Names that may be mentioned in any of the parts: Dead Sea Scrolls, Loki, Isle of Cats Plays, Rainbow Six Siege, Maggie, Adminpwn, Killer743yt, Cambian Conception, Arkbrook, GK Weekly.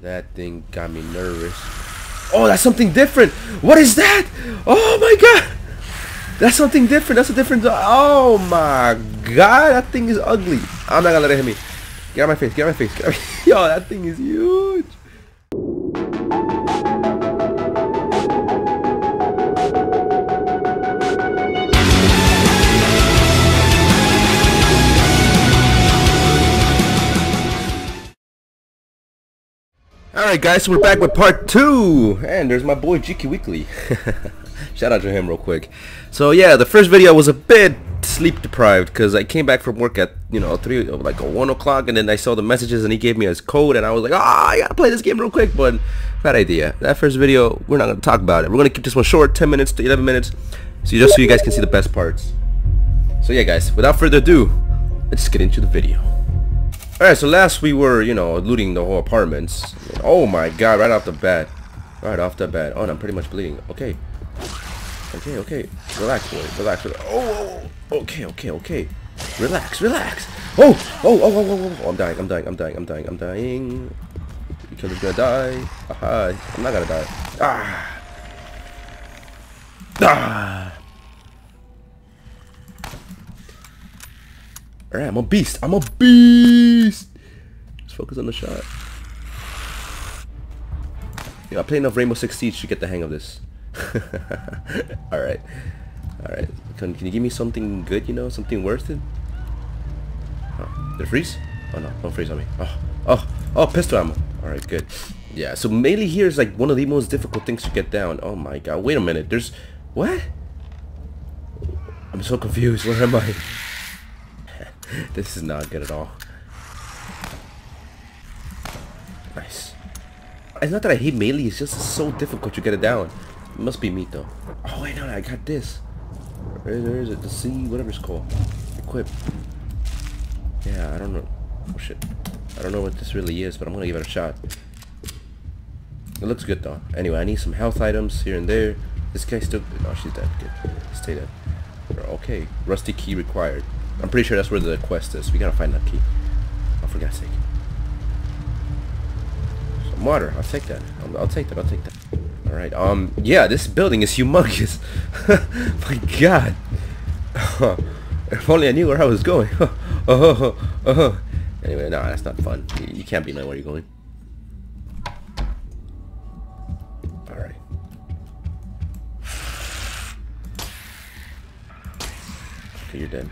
But that thing got me nervous. Oh, that's something different. What is that? Oh my god. That's something different. That's a different. Oh my god. That thing is ugly. I'm not gonna let it hit me. Get out of my face. Get out of my face. Get out of my... Yo, that thing is huge. Alright guys, so we're back with part 2! And there's my boy GK Weekly. Shout out to him real quick. So yeah, the first video was a bit sleep deprived because I came back from work at, you know, 1 o'clock, and then I saw the messages and he gave me his code and I was like, ah, I gotta play this game real quick, but bad idea. That first video, we're not gonna talk about it. We're gonna keep this one short, 10 minutes to 11 minutes, so just so you guys can see the best parts. So yeah guys, without further ado, let's get into the video. Alright, so last we were, you know, looting the whole apartments. Oh my god, right off the bat. Right off the bat. Oh, and I'm pretty much bleeding. Okay. Okay, okay. Relax, boy. Relax. Oh, okay, okay, okay. Relax, relax. Oh, oh, oh, oh, oh, oh. I'm dying, I'm dying, I'm dying, I'm dying, I'm dying. The killer's gonna die. Aha. I'm not gonna die. Ah. Ah. Alright, I'm a beast. I'm a beast. Just focus on the shot. You know, I play enough Rainbow Six Siege to get the hang of this. Alright. Alright. Can you give me something good, you know? Something worth it? Oh, did it freeze? Oh no, don't freeze on me. Oh, oh, oh, pistol ammo. Alright, good. Yeah, so melee here is like one of the most difficult things to get down. Oh my god, wait a minute. There's... What? I'm so confused. Where am I? This is not good at all. Nice. It's not that I hate melee, it's just so difficult to get it down. It must be me though. Oh wait, no, I got this. Where is it? The C, whatever it's called. Equip. Yeah, I don't know. Oh shit. I don't know what this really is, but I'm gonna give it a shot. It looks good though. Anyway, I need some health items here and there. This guy's still... No, she's dead. Good. Stay dead. Okay. Rusty key required. I'm pretty sure that's where the quest is. We gotta find that key. Oh, for God's sake. Some water. I'll take that. I'll take that. I'll take that. Alright. Yeah, this building is humongous. My God. If only I knew where I was going. Anyway, nah, that's not fun. You can't be knowing where you're going. Alright. Okay, you're dead.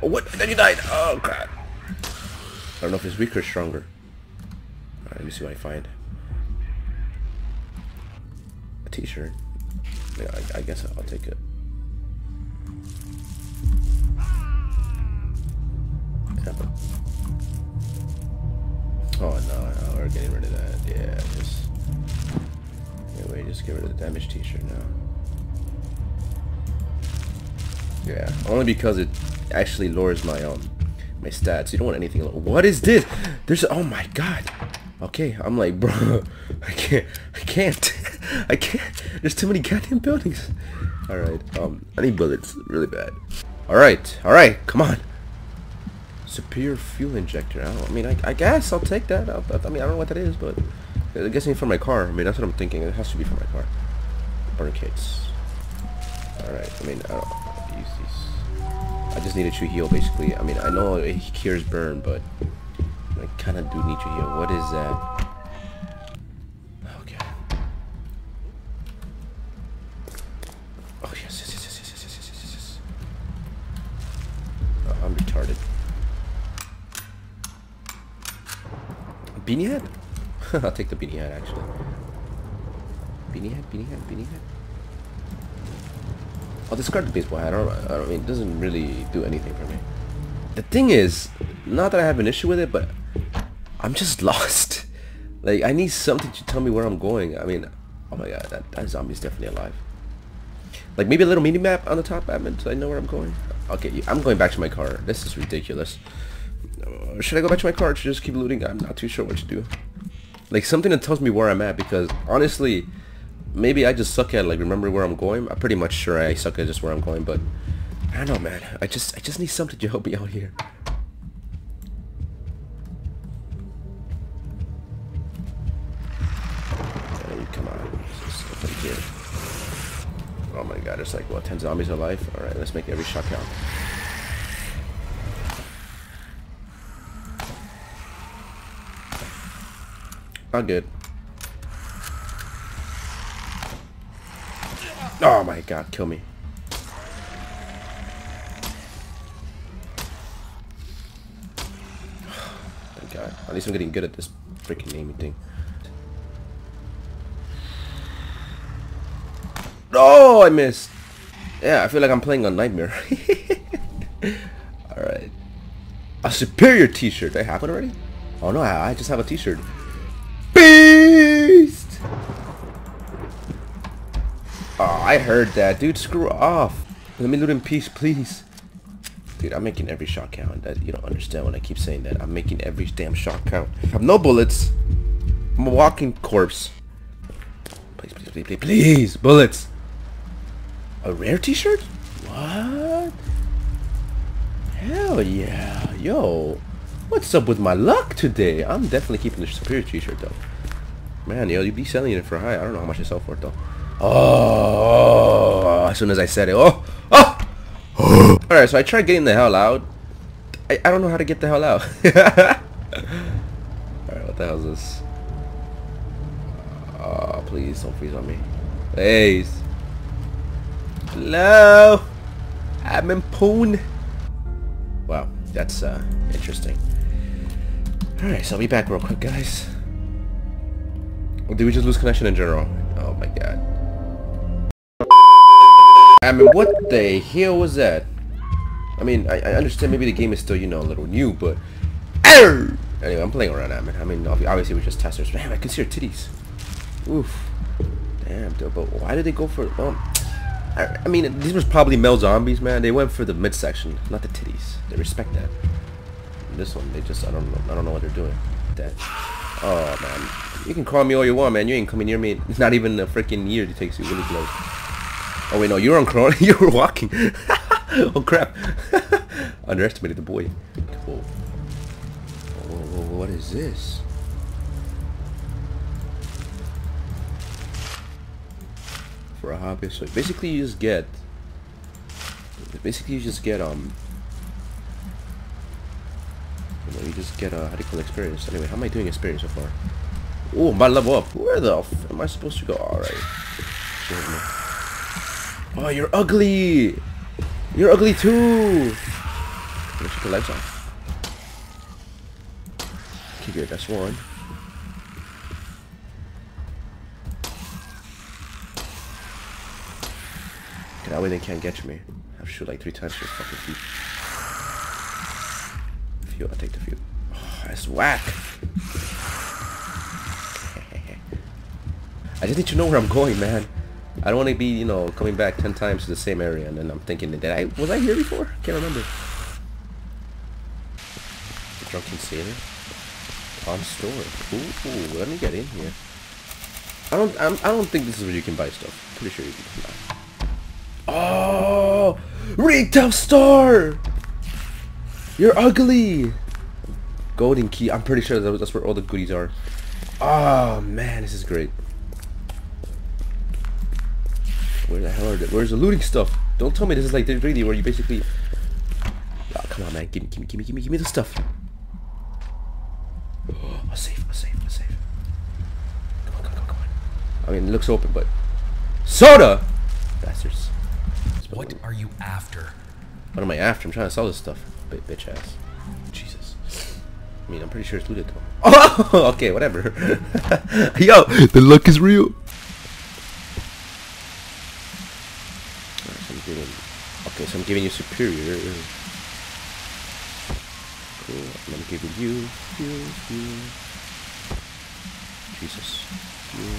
Oh, what? Then you died! Oh, crap. I don't know if it's weaker or stronger. Alright, let me see what I find. A t-shirt. Yeah, I guess I'll take it. Yeah. Oh, no, we're getting rid of that. Yeah, just... Anyway, just get rid of the damaged t-shirt now. Yeah, only because it... actually lowers my stats. You don't want anything low. What is this? There's... Oh my god. Okay, I'm like, bro, I can't I can't. There's too many goddamn buildings. Alright, I need bullets really bad. Alright, alright, come on. Superior fuel injector. I guess I'll take that. I don't know what that is, but I guess it's for my car. I mean, that's what I'm thinking. It has to be for my car. Burn kits. Alright, I mean, I don't use these. I just needed to heal, basically. I mean, I know it cures burn, but I kind of do need to heal. What is that? Okay. Oh, yes, yes, yes, yes, yes, yes, yes, yes, yes. I'm retarded. A beanie hat? I'll take the beanie hat, actually. Beanie hat, beanie hat, beanie hat. I'll discard the baseball hat. I don't mean, it doesn't really do anything for me. The thing is, not that I have an issue with it, but I'm just lost. Like, I need something to tell me where I'm going. I mean, oh my god, that zombie's definitely alive. Like, maybe a little mini-map on the top, admin, so I know where I'm going. Okay, I'm going back to my car. This is ridiculous. Should I go back to my car or should I just keep looting? I'm not too sure what to do. Like, something that tells me where I'm at, because honestly... Maybe I just suck at like remembering where I'm going. I'm pretty much sure I suck at just where I'm going, but I don't know, man. I just need something to help me out here. here. Oh my god, there's like, what, 10 zombies alive? Alright, let's make every shot count. Not good. Oh my god, kill me. Thank god. At least I'm getting good at this freaking aiming thing. Oh, I missed. Yeah, I feel like I'm playing on Nightmare. Alright. A superior t-shirt. Did I have one already? Oh no, I just have a t-shirt. Beast! Oh, I heard that. Dude, screw off. Let me loot in peace, please. Dude, I'm making every shot count. You don't understand when I keep saying that. I'm making every damn shot count. I have no bullets. I'm a walking corpse. Please, please, please, please, please. Bullets. A rare t-shirt? What? Hell yeah. Yo. What's up with my luck today? I'm definitely keeping the superior t-shirt though. Man, yo, you'd be selling it for high. I don't know how much I sell for it though. Oh, as soon as I said it. Oh! Oh! Oh. Alright, so I tried getting the hell out. I don't know how to get the hell out. Alright, what the hell is this? Oh, please don't freeze on me. Please. Hello, Adminpwn. Wow, that's interesting. All right, so I'll be back real quick, guys. Or did we just lose connection in general? Oh my god. I mean, what the hell was that? I mean, I understand maybe the game is still, you know, a little new, but anyway, I'm playing around. I mean, obviously we're just testers. Man, I can see her titties. Oof. Damn, dude. But why did they go for? Oh. I mean, these was probably male zombies, man. They went for the midsection, not the titties. They respect that. This one, they just, I don't know what they're doing. That. Oh, man. You can call me all you want, man. You ain't coming near me. It's not even a freaking year it takes you really close. Oh, wait, no. You're on crawling. You were walking. Oh, crap. Underestimated the boy. Cool. Oh, what is this? For a hobby, so basically you just get you know, you just get how do you call experience. Anyway, how am I doing experience so far? Oh, my level up. Where the f am I supposed to go? All right oh, you're ugly, you're ugly too. Let's put the lights off. Okay, good, that's one. That way they can't get to me. I've shoot like 3 times for fucking feet. I'll take the few. Oh, that's whack. I just need to know where I'm going, man. I don't want to be, you know, coming back 10 times to the same area and then I'm thinking that was I here before? I can't remember. The drunken sailor. Pawn store. Ooh, let me get in here. I don't think this is where you can buy stuff. Pretty sure you can buy. Oh, retail store! You're ugly! Golden key. I'm pretty sure that's where all the goodies are. Oh man, this is great. Where the hell are they? Where's the looting stuff? Don't tell me this is like really where you basically... Oh, come on, man. Give me the stuff. Oh, I'm safe. Come on. I mean, it looks open, but... Soda! Bastards. What are you after? What am I after? I'm trying to sell this stuff. Bitch ass. Jesus. I mean, I'm pretty sure it's looted though. Oh! Okay, whatever. Yo! The luck is real! Alright, so I'm giving... Okay, so I'm giving you superior. Cool. And I'm giving you... You... Jesus. You...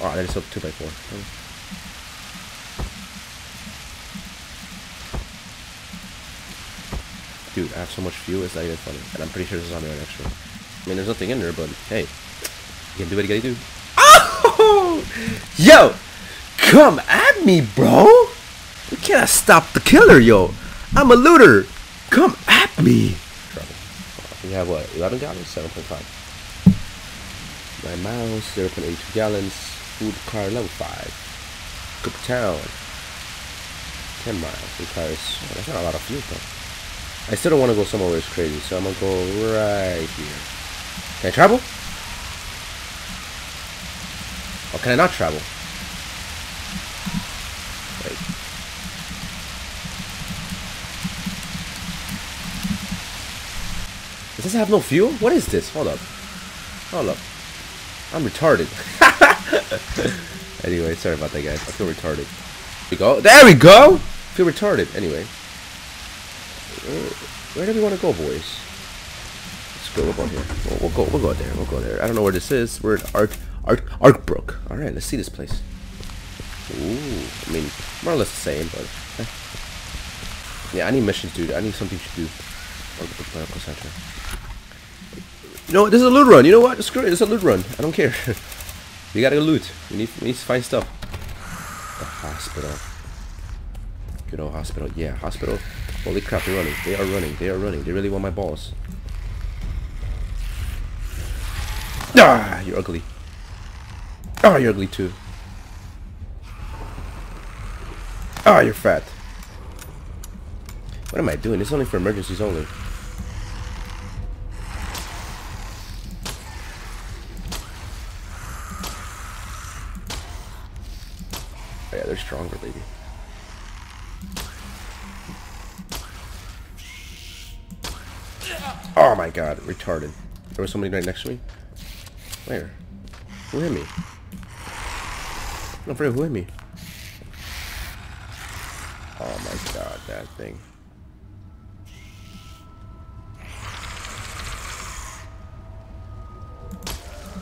Oh, that is up 2x4. Oh. Dude, I have so much fuel, it's not even funny. And I'm pretty sure there's on there an extra. I mean, there's nothing in there, but hey, you can do what you gotta do. Oh! Yo! Come at me, bro! We cannot stop the killer, yo! I'm a looter! Come at me! We have what? 11 gallons? 7.5. My miles, 0.82 gallons. Food car level 5. Cook town. 10 miles. Requires, well, that's not a lot of fuel though. I still don't want to go somewhere where it's crazy, so I'm going to go right here. Can I travel? Or can I not travel? Wait. Does this have no fuel? What is this? Hold up. Hold up. I'm retarded. Anyway, sorry about that, guys. I feel retarded. We go. There we go! I feel retarded. Anyway. Where do we want to go, boys? Go up on here. We'll go there. I don't know where this is. We're at Arkbrook. All right, let's see this place. Ooh, I mean, more or less the same, but yeah, I need missions, dude. I need something to do. You know what? This is a loot run. You know what? Screw it. It's a loot run. I don't care. We gotta go loot. We need to find stuff. The hospital. Good old hospital. Yeah, hospital. Holy crap! They're running. They are running. They really want my balls. Ah, you're ugly. Ah, you're ugly too. Ah, you're fat. What am I doing? It's only for emergencies only. Oh, yeah, they're stronger, baby. Oh my god, retarded. There was somebody right next to me. Where? Who hit me? No, who hit me? Oh my god, that thing.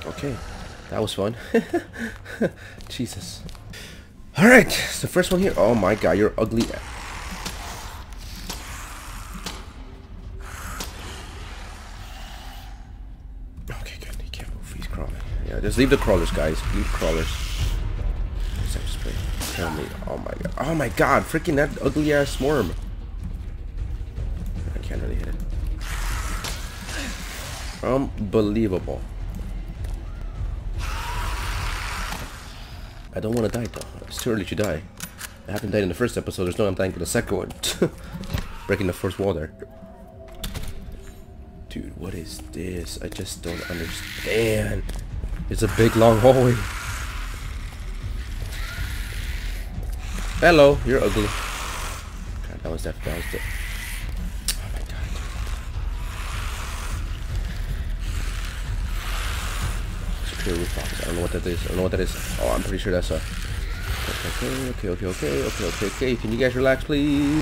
Okay, that was fun. Jesus. Alright, so first one here. Oh my god, you're ugly. Just leave the crawlers, guys. Leave crawlers. Tell me. Oh my god. Oh my god. Freaking that ugly ass swarm. I can't really hit it. Unbelievable. I don't want to die though. It's too early to die. I haven't died in the first episode. There's no I'm dying for the second one. Breaking the first wall there. Dude, what is this? I just don't understand. It's a big long hallway. Hello, you're ugly. God, that was death. That was death. Oh my god. Secure roof box. I don't know what that is. I don't know what that is. Oh, I'm pretty sure that's a. Okay. Can you guys relax, please?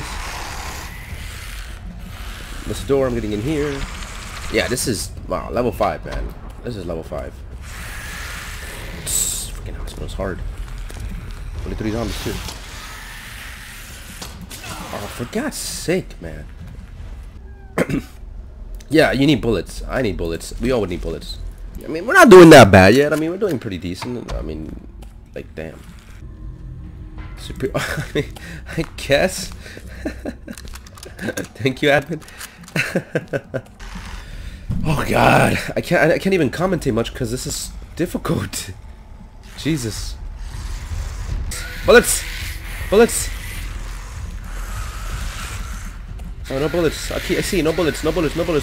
That's the door. I'm getting in here. Yeah, this is wow. Level 5, man. This is level 5. Hospital's hard. Only 3 zombies too. Oh, for God's sake, man. Yeah, you need bullets. I need bullets. We all would need bullets. I mean, we're not doing that bad yet. I mean, we're doing pretty decent. I mean, like, damn. I mean, I guess. Thank you, admin. Oh God, I can't even commentate much because this is difficult. Jesus. Bullets! Bullets! Oh, no bullets. I see, no bullets. No. That one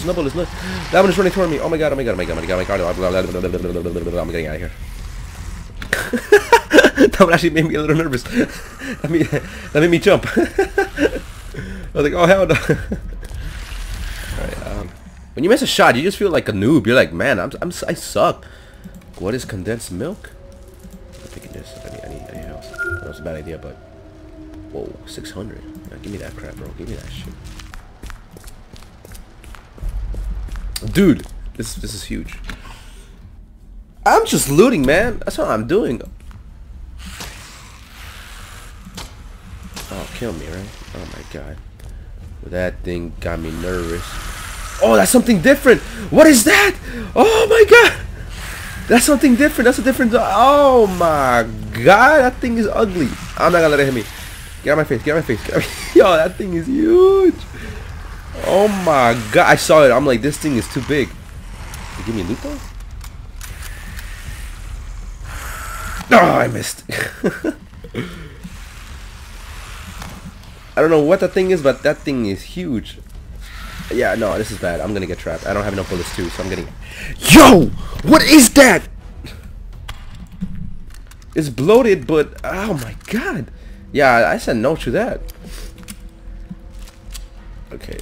is running toward me. Oh my god, I'm getting out of here. That one actually made me a little nervous. That made me jump. I was like, oh hell no. Alright, when you miss a shot, you just feel like a noob. You're like, man, I suck. What is condensed milk? I need else. That was a bad idea, but whoa, 600. Yeah, give me that crap, bro. Give me that shit, dude. This is huge. I'm just looting, man. That's what I'm doing. Oh, kill me, right? Oh my god, that thing got me nervous. Oh, that's something different. What is that? Oh my god. That's something different. That's a different. Oh my god, that thing is ugly. I'm not gonna let it hit me. Get out of my face. Get out of my face. Get out of. Yo, that thing is huge. Oh my god, I saw it. I'm like, this thing is too big. Give me loot though. Oh, I missed. I don't know what that thing is, but that thing is huge. Yeah, no, this is bad. I'm gonna get trapped. I don't have enough bullets too, so I'm getting... Yo! What is that? It's bloated, but... Oh my god. Yeah, I said no to that. Okay.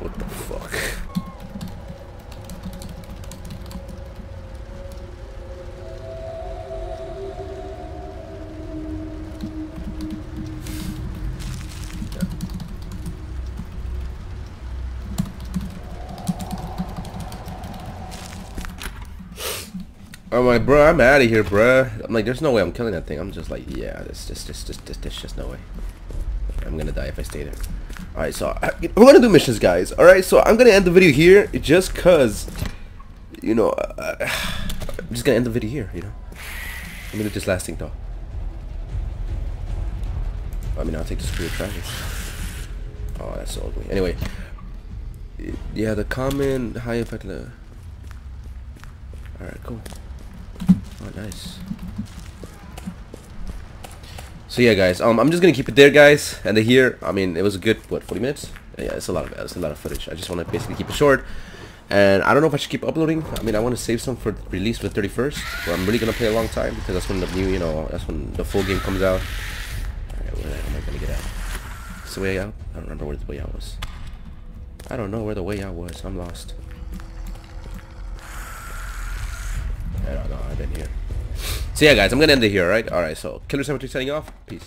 What the fuck? I'm like, bro, I'm out of here, bro. I'm like, there's no way I'm killing that thing. I'm just like, yeah, there's just no way. I'm gonna die if I stay there. All right, so we're gonna do missions, guys. All right, so I'm gonna end the video here, just cause, you know, I'm just gonna end the video here. You know, I'm gonna do this last thing though. I mean, I'll take the screw of trash. Oh, that's so ugly. Anyway, yeah, the common high impact. All right, cool. Oh, nice. So yeah, guys, I'm just gonna keep it there, guys, and here. I mean, it was a good what, 40 minutes? Yeah, it's a lot of footage. I just want to basically keep it short, and I don't know if I should keep uploading. I mean, I want to save some for release for the 31st. But I'm really gonna play a long time because that's when the new, you know, that's when the full game comes out. All right, where am I gonna get out? Is the way out? I don't remember where the way out was. I don't know where the way out was. I'm lost. I don't know, I've been here. So yeah, guys, I'm gonna end it here, alright? Alright, so Killer743 signing off. Peace.